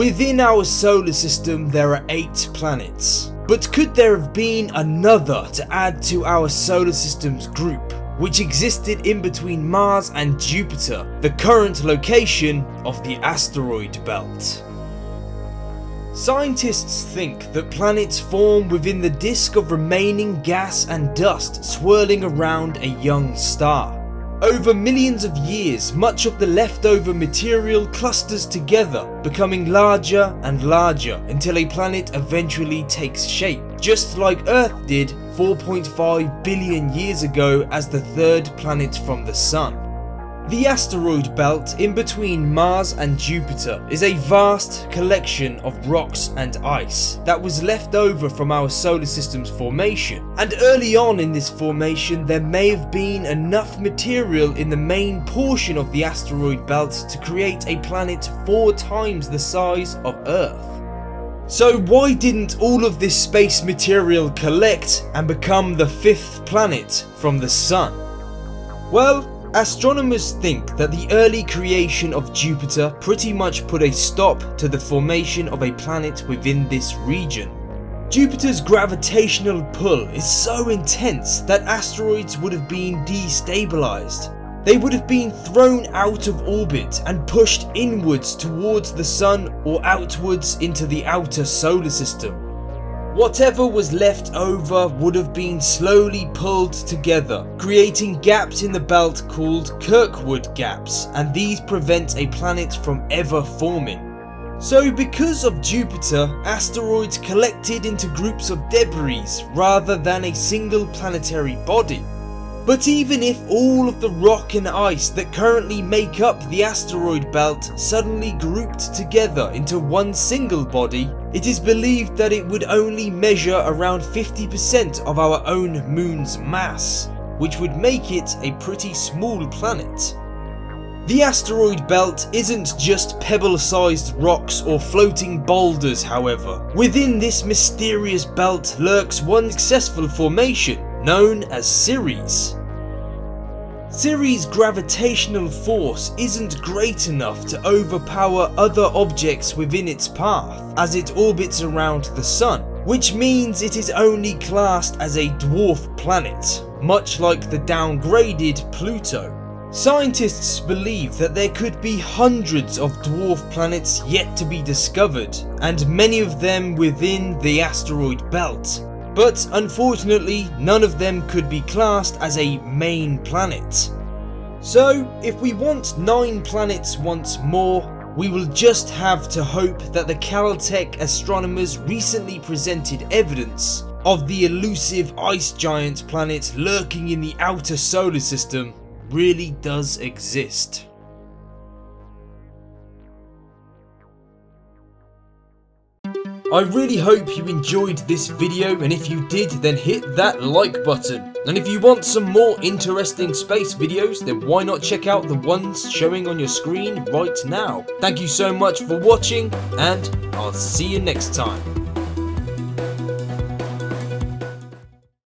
Within our solar system there are 8 planets, but could there have been another to add to our solar system's group, which existed in between Mars and Jupiter, the current location of the asteroid belt? Scientists think that planets form within the disk of remaining gas and dust swirling around a young star. Over millions of years, much of the leftover material clusters together, becoming larger and larger until a planet eventually takes shape, just like Earth did 4.5 billion years ago as the third planet from the Sun. The asteroid belt in between Mars and Jupiter is a vast collection of rocks and ice that was left over from our solar system's formation, and early on in this formation there may have been enough material in the main portion of the asteroid belt to create a planet 4 times the size of Earth. So why didn't all of this space material collect and become the 5th planet from the Sun? Well, astronomers think that the early creation of Jupiter pretty much put a stop to the formation of a planet within this region. Jupiter's gravitational pull is so intense that asteroids would have been destabilized. They would have been thrown out of orbit and pushed inwards towards the Sun or outwards into the outer solar system. Whatever was left over would have been slowly pulled together, creating gaps in the belt called Kirkwood Gaps, and these prevent a planet from ever forming. So because of Jupiter, asteroids collected into groups of debris rather than a single planetary body. But even if all of the rock and ice that currently make up the asteroid belt suddenly grouped together into one single body, it is believed that it would only measure around 50% of our own moon's mass, which would make it a pretty small planet. The asteroid belt isn't just pebble-sized rocks or floating boulders, however. Within this mysterious belt lurks one successful formation, known as Ceres. Ceres' gravitational force isn't great enough to overpower other objects within its path as it orbits around the Sun, which means it is only classed as a dwarf planet, much like the downgraded Pluto. Scientists believe that there could be hundreds of dwarf planets yet to be discovered, and many of them within the asteroid belt. But unfortunately, none of them could be classed as a main planet. So, if we want 9 planets once more, we will just have to hope that the Caltech astronomers recently presented evidence of the elusive ice giant planet lurking in the outer solar system really does exist. I really hope you enjoyed this video, and if you did then hit that like button. And if you want some more interesting space videos, then why not check out the ones showing on your screen right now. Thank you so much for watching, and I'll see you next time.